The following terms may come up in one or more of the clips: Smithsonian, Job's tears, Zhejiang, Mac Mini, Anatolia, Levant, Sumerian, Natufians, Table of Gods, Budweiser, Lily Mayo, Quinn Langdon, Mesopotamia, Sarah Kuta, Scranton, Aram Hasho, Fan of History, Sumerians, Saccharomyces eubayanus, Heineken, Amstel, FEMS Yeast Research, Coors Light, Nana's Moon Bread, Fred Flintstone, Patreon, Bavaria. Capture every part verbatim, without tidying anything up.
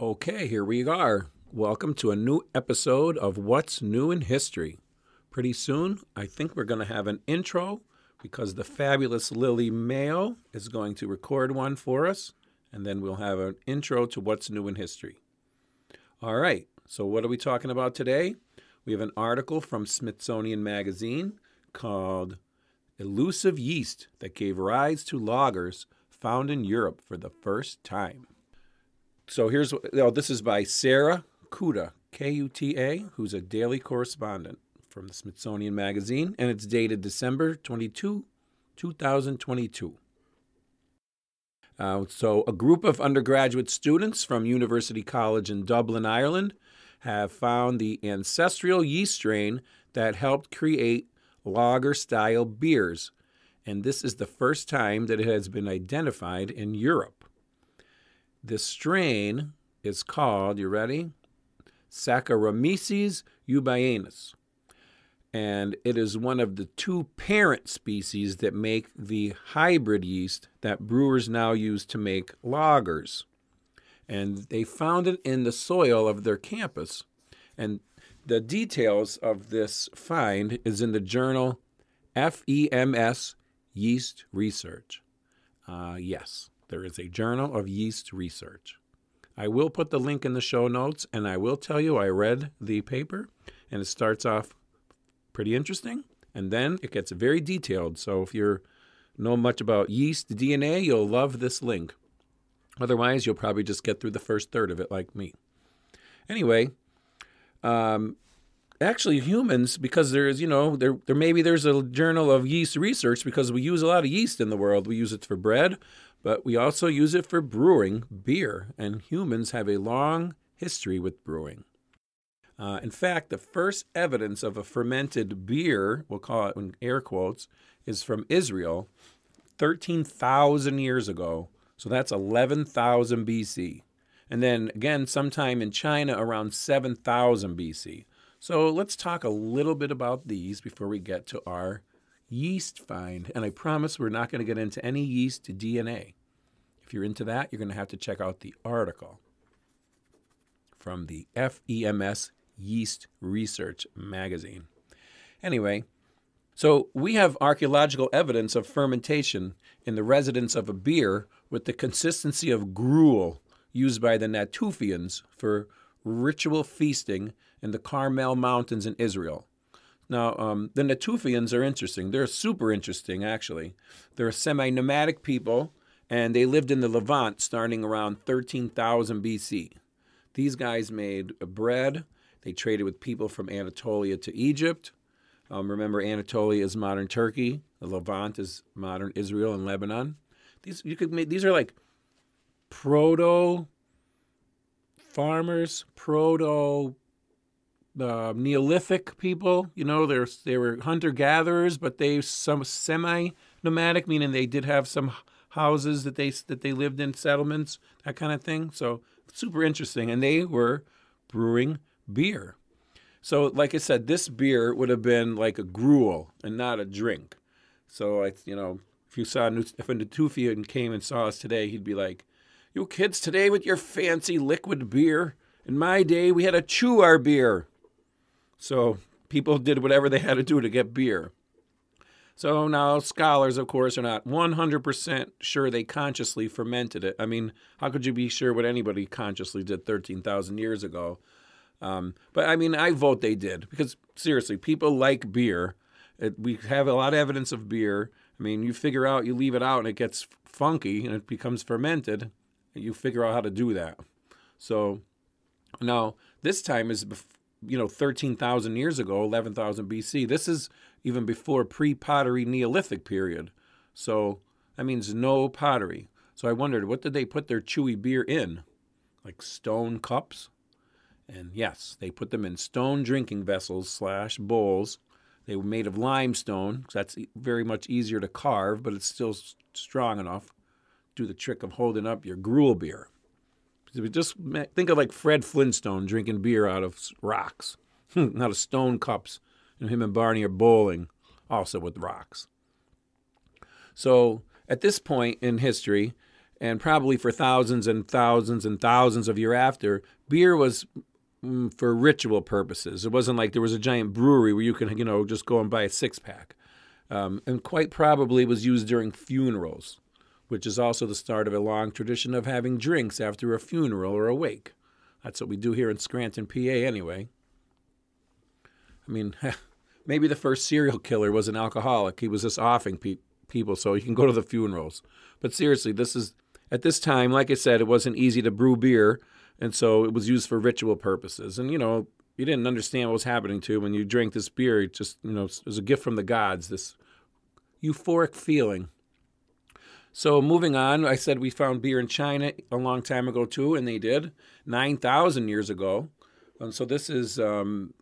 Okay, here we are. Welcome to a new episode of What's New in History. Pretty soon, I think we're going to have an intro because the fabulous Lily Mayo is going to record one for us, and then we'll have an intro to What's New in History. All right, so what are we talking about today? We have an article from Smithsonian Magazine called Elusive Yeast That Gave Rise to Lagers Found in Europe for the First Time. So here's, oh, this is by Sarah Kuta, K U T A, who's a daily correspondent from the Smithsonian Magazine, and it's dated December twenty-second, two thousand twenty-two. Uh, so a group of undergraduate students from University College in Dublin, Ireland, have found the ancestral yeast strain that helped create lager-style beers, and this is the first time that it has been identified in Europe. This strain is called, you ready, Saccharomyces eubayanus, and it is one of the two parent species that make the hybrid yeast that brewers now use to make lagers. And they found it in the soil of their campus. And the details of this find is in the journal F E M S Yeast Research. Uh, yes. There is a Journal of Yeast Research. I will put the link in the show notes, and I will tell you I read the paper, and it starts off pretty interesting, and then it gets very detailed. So if you know much about yeast D N A, you'll love this link. Otherwise, you'll probably just get through the first third of it like me. Anyway, um, actually humans, because there is, you know, there, there maybe there's a Journal of Yeast Research because we use a lot of yeast in the world. We use it for bread, but we also use it for brewing beer, and humans have a long history with brewing. Uh, in fact, the first evidence of a fermented beer, we'll call it in air quotes, is from Israel thirteen thousand years ago. So that's eleven thousand B C. And then again, sometime in China around seven thousand B C. So let's talk a little bit about these before we get to our yeast find, and I promise we're not going to get into any yeast D N A. If you're into that, you're going to have to check out the article from the F E M S Yeast Research magazine. Anyway, so we have archaeological evidence of fermentation in the residence of a beer with the consistency of gruel used by the Natufians for ritual feasting in the Carmel Mountains in Israel. Now, um, the Natufians are interesting. They're super interesting, actually. They're a semi-nomadic people, and they lived in the Levant starting around thirteen thousand B C. These guys made bread. They traded with people from Anatolia to Egypt. Um, remember, Anatolia is modern Turkey. The Levant is modern Israel and Lebanon. These, you could make, these are like proto-farmers, proto Uh, Neolithic people, you know, they're, they were hunter-gatherers, but they some semi-nomadic, meaning they did have some houses that they that they lived in, settlements, that kind of thing. So super interesting, and they were brewing beer. So, like I said, this beer would have been like a gruel and not a drink. So, I, you know, if you saw if a Natufian came and saw us today, he'd be like, "You kids today with your fancy liquid beer. In my day, we had to chew our beer." So people did whatever they had to do to get beer. So now scholars, of course, are not one hundred percent sure they consciously fermented it. I mean, how could you be sure what anybody consciously did thirteen thousand years ago? Um, but, I mean, I vote they did because, seriously, people like beer. It, we have a lot of evidence of beer. I mean, you figure out, you leave it out, and it gets funky, and it becomes fermented, and you figure out how to do that. So now this time is before, you know, thirteen thousand years ago, eleven thousand B C. This is even before pre-pottery Neolithic period. So that means no pottery. So I wondered, what did they put their chewy beer in? Like stone cups? And yes, they put them in stone drinking vessels slash bowls. They were made of limestone, because that's very much easier to carve, but it's still strong enough. Do the trick of holding up your gruel beer. Just think of like Fred Flintstone drinking beer out of rocks, out of stone cups, and him and Barney are bowling, also with rocks. So at this point in history, and probably for thousands and thousands and thousands of years after, beer was mm, for ritual purposes. It wasn't like there was a giant brewery where you can, you know, just go and buy a six-pack. Um, and quite probably was used during funerals, which is also the start of a long tradition of having drinks after a funeral or a wake. That's what we do here in Scranton, P A anyway. I mean, maybe the first serial killer was an alcoholic. He was just offing pe people, so you can go to the funerals. But seriously, this is, at this time, like I said, it wasn't easy to brew beer, and so it was used for ritual purposes. And, you know, you didn't understand what was happening to you when you drank this beer. It just, you know, it was a gift from the gods, this euphoric feeling. So moving on, I said we found beer in China a long time ago too, and they did, nine thousand years ago. And so this is um,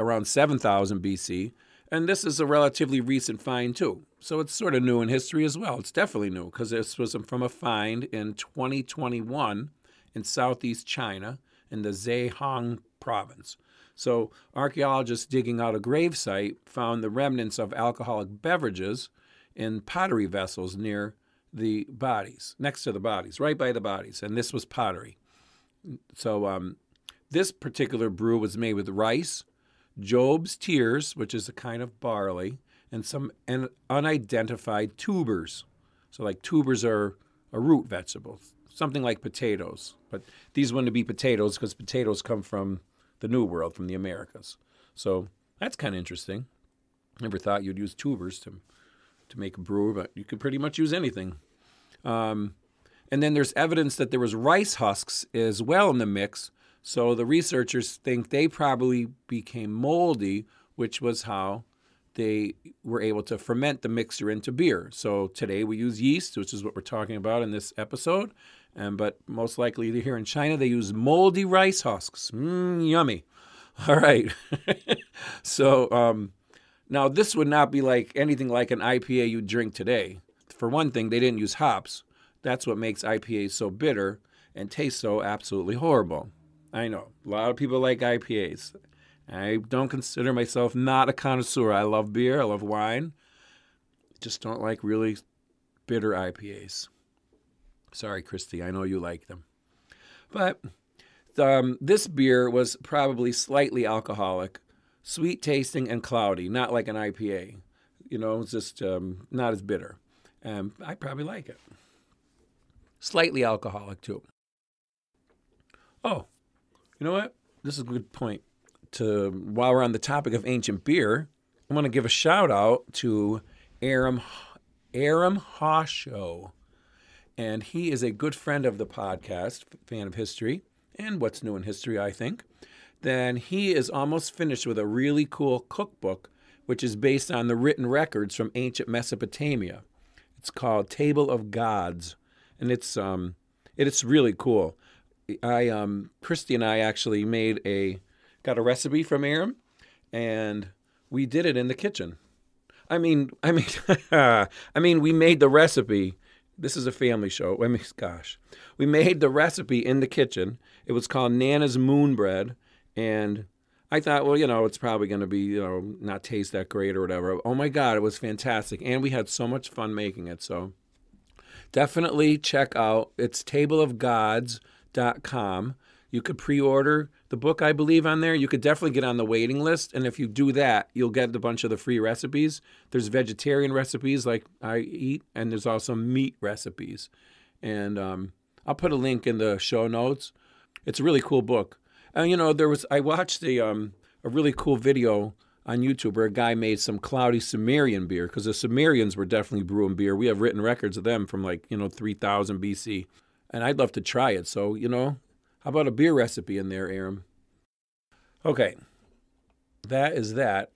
around seven thousand B C, and this is a relatively recent find too. So it's sort of new in history as well. It's definitely new because this was from a find in twenty twenty-one in southeast China in the Zhejiang province. So archaeologists digging out a grave site found the remnants of alcoholic beverages in pottery vessels near the bodies, next to the bodies, right by the bodies. And this was pottery. So um, this particular brew was made with rice, Job's tears, which is a kind of barley, and some un unidentified tubers. So like tubers are a root vegetable, something like potatoes. But these wouldn't be potatoes because potatoes come from the New World, from the Americas. So that's kind of interesting. Never thought you'd use tubers to, to make a brew, but you could pretty much use anything. Um, and then there's evidence that there was rice husks as well in the mix, so the researchers think they probably became moldy, which was how they were able to ferment the mixture into beer. So today we use yeast, which is what we're talking about in this episode, and but most likely here in China they use moldy rice husks. Mmm, yummy. All right. So um, now this would not be like anything like an I P A you drink today. For one thing, they didn't use hops. That's what makes I P As so bitter and taste so absolutely horrible. I know, a lot of people like I P As. I don't consider myself not a connoisseur. I love beer, I love wine. Just don't like really bitter I P As. Sorry, Christy, I know you like them. But um, this beer was probably slightly alcoholic, sweet tasting and cloudy, not like an I P A. You know, it's just um, not as bitter. Um, I probably like it. Slightly alcoholic too. Oh, you know what? This is a good point. To, while we're on the topic of ancient beer, I want to give a shout out to Aram, Aram Hasho. And he is a good friend of the podcast, Fan of History, and What's New in History, I think. Then he is almost finished with a really cool cookbook, which is based on the written records from ancient Mesopotamia. It's called Table of Gods, and it's um, it's really cool. I um, Christy and I actually made a got a recipe from Aram, and we did it in the kitchen. I mean, I mean, I mean, we made the recipe. This is a family show. I mean, gosh, we made the recipe in the kitchen. It was called Nana's Moon Bread, and I thought, well, you know, it's probably going to be, you know, not taste that great or whatever. Oh my God, it was fantastic, and we had so much fun making it. So definitely check out it's table of gods dot com. You could pre-order the book, I believe, on there. You could definitely get on the waiting list, and if you do that, you'll get a bunch of the free recipes. There's vegetarian recipes like I eat, and there's also meat recipes. And um, I'll put a link in the show notes. It's a really cool book. And you know, there was I watched a um, a really cool video on YouTube where a guy made some cloudy Sumerian beer because the Sumerians were definitely brewing beer. We have written records of them from like you know three thousand B C, and I'd love to try it. So you know. How about a beer recipe in there, Aram? Okay, that is that.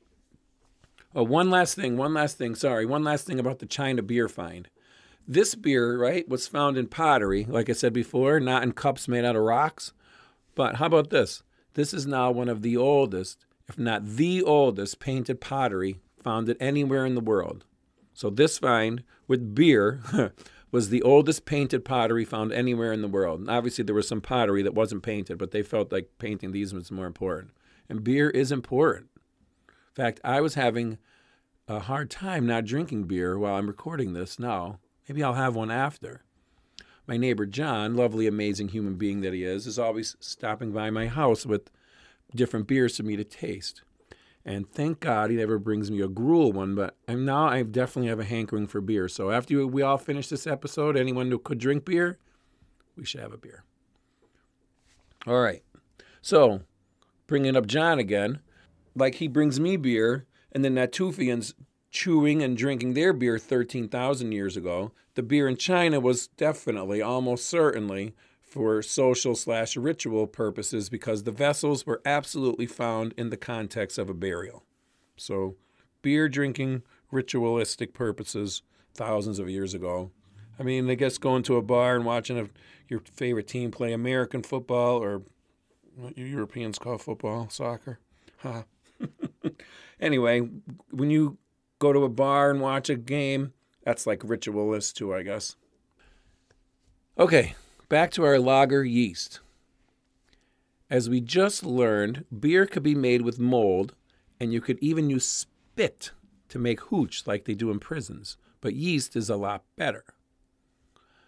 Oh, one last thing, one last thing, sorry, one last thing about the China beer find. This beer, right, was found in pottery, like I said before, not in cups made out of rocks. But how about this? This is now one of the oldest, if not the oldest, painted pottery found anywhere in the world. So this find with beer was the oldest painted pottery found anywhere in the world. And obviously, there was some pottery that wasn't painted, but they felt like painting these was more important. And beer is important. In fact, I was having a hard time not drinking beer while I'm recording this now. Maybe I'll have one after. my neighbor John, lovely, amazing human being that he is, is always stopping by my house with different beers for me to taste. And thank God he never brings me a gruel one, but I'm now I definitely have a hankering for beer. So after we all finish this episode, anyone who could drink beer, we should have a beer. All right. So bringing up John again, like he brings me beer, and the Natufians chewing and drinking their beer thirteen thousand years ago, the beer in China was definitely, almost certainly, for social slash ritual purposes, because the vessels were absolutely found in the context of a burial. So beer drinking, ritualistic purposes, thousands of years ago. I mean, I guess going to a bar and watching a, your favorite team play American football, or what you Europeans call football, soccer. Huh. Anyway, when you go to a bar and watch a game, that's like ritualist too, I guess. Okay, back to our lager yeast. As we just learned, beer could be made with mold, and you could even use spit to make hooch like they do in prisons. But yeast is a lot better.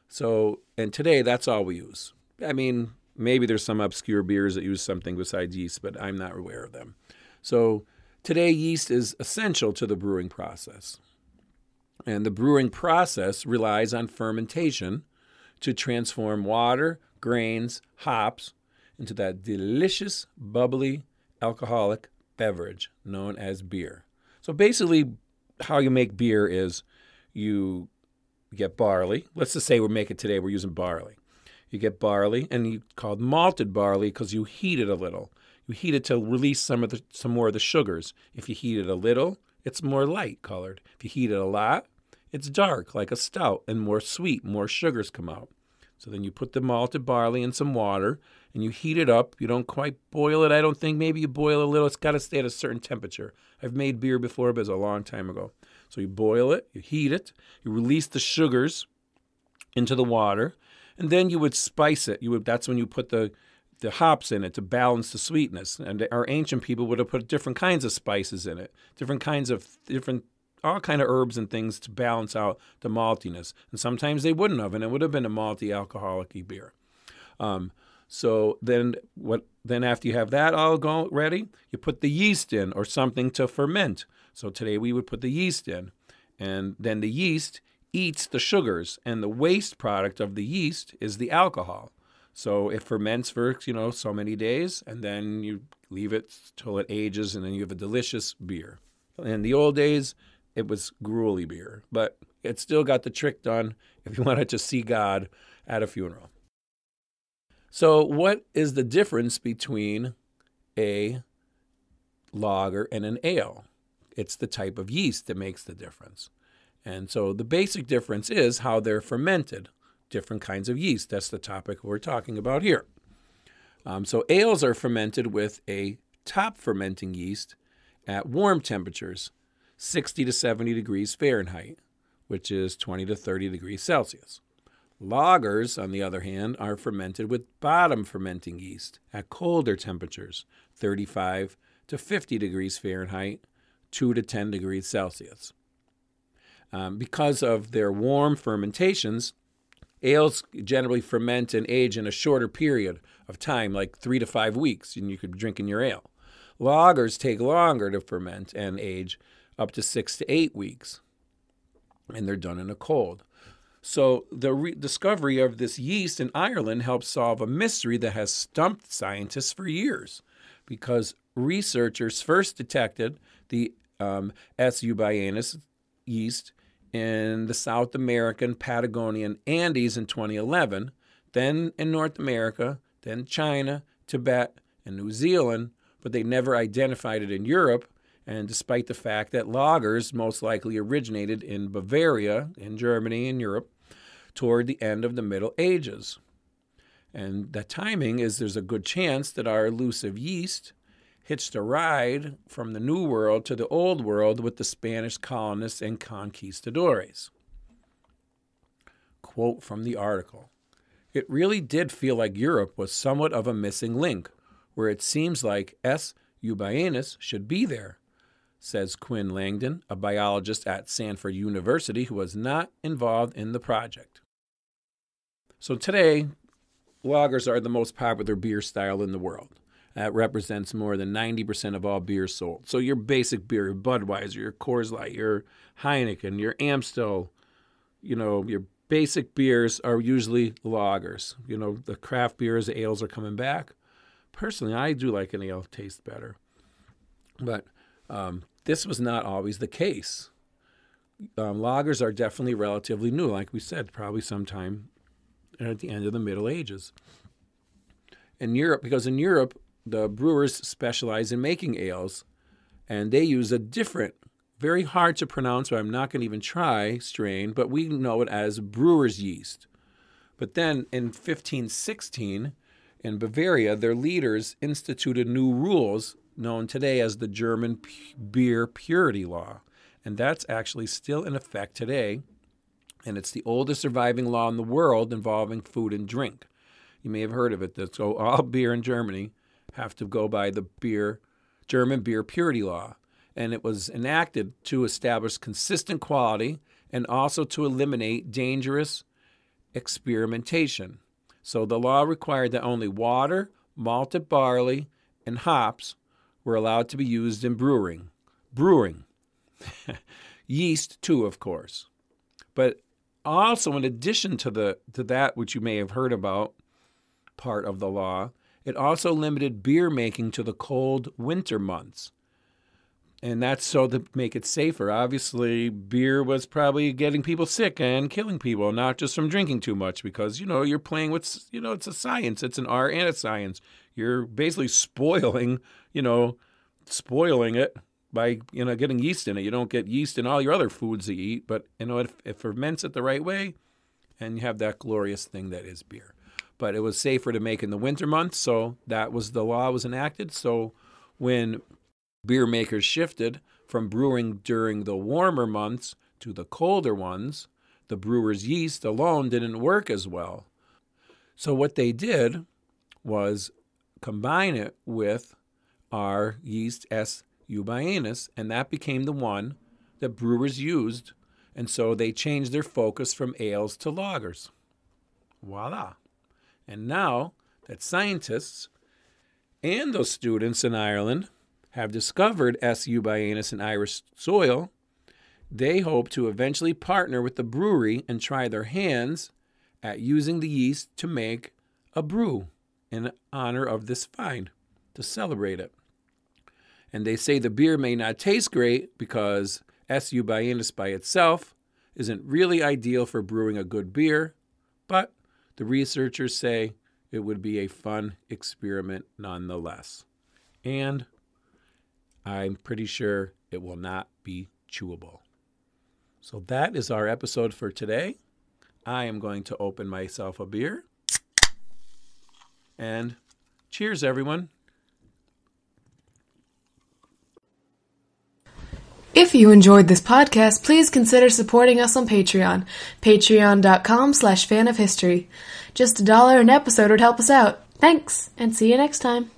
So, and today that's all we use. I mean, maybe there's some obscure beers that use something besides yeast, but I'm not aware of them. So today, yeast is essential to the brewing process. And the brewing process relies on fermentation to transform water, grains, hops into that delicious, bubbly, alcoholic beverage known as beer. So basically, how you make beer is you get barley. Let's just say we make it today. We're using barley. You get barley, and you call it malted barley because you heat it a little. You heat it to release some of the some more of the sugars. If you heat it a little, it's more light colored. If you heat it a lot, it's dark, like a stout, and more sweet, more sugars come out. So then you put the malted barley in some water, and you heat it up. You don't quite boil it, I don't think. Maybe you boil a little. It's got to stay at a certain temperature. I've made beer before, but it was a long time ago. So you boil it, you heat it, you release the sugars into the water, and then you would spice it. You would, that's when you put the the hops in it to balance the sweetness. And our ancient people would have put different kinds of spices in it, different kinds of, different, all kind of herbs and things to balance out the maltiness. And sometimes they wouldn't have, and it would have been a malty, alcoholic-y beer. Um, so then what? Then after you have that all go ready, you put the yeast in or something to ferment. So today we would put the yeast in. And then the yeast eats the sugars, and the waste product of the yeast is the alcohol. So it ferments for, you know, so many days, and then you leave it till it ages, and then you have a delicious beer. In the old days, it was gruely beer, but it still got the trick done if you wanted to see God at a funeral. So what is the difference between a lager and an ale? It's the type of yeast that makes the difference. And so the basic difference is how they're fermented. Different kinds of yeast. That's the topic we're talking about here. Um, so ales are fermented with a top fermenting yeast at warm temperatures, sixty to seventy degrees Fahrenheit, which is twenty to thirty degrees Celsius. Lagers, on the other hand, are fermented with bottom fermenting yeast at colder temperatures, thirty-five to fifty degrees Fahrenheit, two to ten degrees Celsius. Um, because of their warm fermentations, ales generally ferment and age in a shorter period of time, like three to five weeks, and you could be drinking your ale. Lagers take longer to ferment and age, up to six to eight weeks, and they're done in a cold. So the re discovery of this yeast in Ireland helps solve a mystery that has stumped scientists for years, because researchers first detected the um, S. eubayanus yeast in the South American Patagonian Andes in twenty eleven, then in North America, then China, Tibet, and New Zealand, but they never identified it in Europe, and despite the fact that lagers most likely originated in Bavaria, in Germany and Europe, toward the end of the Middle Ages. And the timing is there's a good chance that our elusive yeast hitched a ride from the New World to the Old World with the Spanish colonists and conquistadores. Quote from the article, "It really did feel like Europe was somewhat of a missing link, where it seems like S. eubayanus should be there," says Quinn Langdon, a biologist at Sanford University who was not involved in the project. So today, lagers are the most popular beer style in the world. That represents more than ninety percent of all beer sold. So your basic beer, your Budweiser, your Coors Light, your Heineken, your Amstel, you know, your basic beers are usually lagers. You know, the craft beers, the ales are coming back. Personally, I do like an ale taste better. But um, this was not always the case. Um, lagers are definitely relatively new, like we said, probably sometime at the end of the Middle Ages. In Europe, because in Europe, the brewers specialize in making ales, and they use a different, very hard to pronounce, but I'm not going to even try, strain, but we know it as brewer's yeast. But then in fifteen sixteen, in Bavaria, their leaders instituted new rules known today as the German Beer Purity Law. And that's actually still in effect today, and it's the oldest surviving law in the world involving food and drink. You may have heard of it. So all beer in Germany have to go by the beer, German Beer Purity Law. And it was enacted to establish consistent quality and also to eliminate dangerous experimentation. So the law required that only water, malted barley, and hops were allowed to be used in brewing. Brewing. Yeast, too, of course. But also, in addition to, the, to that which you may have heard about, part of the law, it also limited beer making to the cold winter months. And that's so to make it safer. Obviously, beer was probably getting people sick and killing people, not just from drinking too much, because, you know, you're playing with, you know, it's a science. It's an art and a science. You're basically spoiling, you know, spoiling it by, you know, getting yeast in it. You don't get yeast in all your other foods that you eat, but, you know, it, it ferments it the right way, and you have that glorious thing that is beer. But it was safer to make in the winter months, so that was the law was enacted. So when beer makers shifted from brewing during the warmer months to the colder ones, the brewer's yeast alone didn't work as well. So what they did was combine it with our yeast S. eubayanus, and that became the one that brewers used, and so they changed their focus from ales to lagers. Voila. And now that scientists and those students in Ireland have discovered S. eubayanus in Irish soil, they hope to eventually partner with the brewery and try their hands at using the yeast to make a brew in honor of this find, to celebrate it. And they say the beer may not taste great because S. eubayanus by itself isn't really ideal for brewing a good beer, but the researchers say it would be a fun experiment nonetheless. And I'm pretty sure it will not be chewable. So that is our episode for today. I am going to open myself a beer. And cheers, everyone. If you enjoyed this podcast, please consider supporting us on Patreon, patreon.com slash fan of history. Just a dollar an episode would help us out. Thanks, and see you next time.